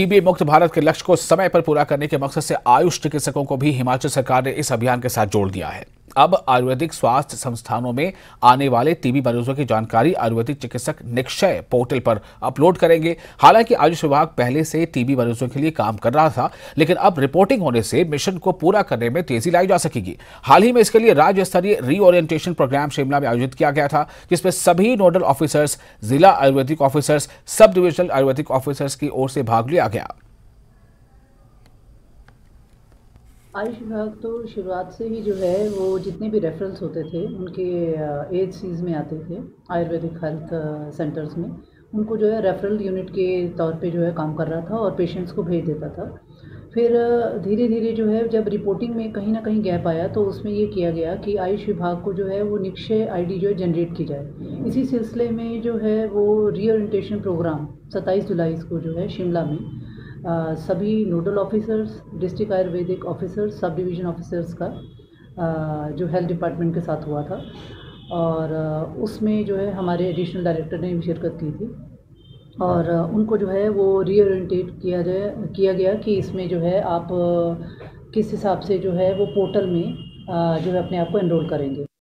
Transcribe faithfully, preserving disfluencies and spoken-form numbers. TB मुक्त भारत के लक्ष्य को समय पर पूरा करने के मकसद से आयुष चिकित्सकों को भी हिमाचल सरकार ने इस अभियान के साथ जोड़ दिया है। अब आयुर्वेदिक स्वास्थ्य संस्थानों में आने वाले टीबी मरीजों की जानकारी आयुर्वेदिक चिकित्सक निक्षय पोर्टल पर अपलोड करेंगे। हालांकि आयुष विभाग पहले से टीबी मरीजों के लिए काम कर रहा था, लेकिन अब रिपोर्टिंग होने से मिशन को पूरा करने में तेजी लाई जा सकेगी। हाल ही में इसके लिए राज्य स्तरीय रीओरिएंटेशन प्रोग्राम शिमला में आयोजित किया गया था, जिसमें सभी नोडल ऑफिसर्स, जिला Ayurvedic officers, sub divisional Ayurvedic officers की ओर से भाग लिया गया। आयुष विभाग तो शुरुआत से ही जो है वो जितने भी रेफरेंस होते थे उनके एच सीज में आते थे आयुर्वेदिक हेल्थ सेंटर्स में, उनको जो है रेफरल यूनिट के तौर पे जो है काम कर रहा था और पेशेंट्स को भेज देता था। फिर धीरे धीरे जो है जब रिपोर्टिंग में कहीं ना कहीं गैप आया तो उसमें ये किया गया कि आयुष विभाग को जो है वो निक्षय आईडी जो है जनरेट की जाए। इसी सिलसिले में जो है वो रीओरिएंटेशन प्रोग्राम सत्ताईस जुलाई को जो है शिमला में Uh, सभी nodal officers, district Ayurvedic officers, sub division officers का uh, जो हेल्थ डिपार्टमेंट के साथ हुआ था और uh, उसमें जो है हमारे एडिशनल डायरेक्टर ने भी शिरकत की थी और uh, उनको जो है वो रीओरिएंटेट किया जाए किया गया कि इसमें जो है आप uh, किस हिसाब से जो है वो पोर्टल में uh, जो है अपने आप को एनरोल करेंगे।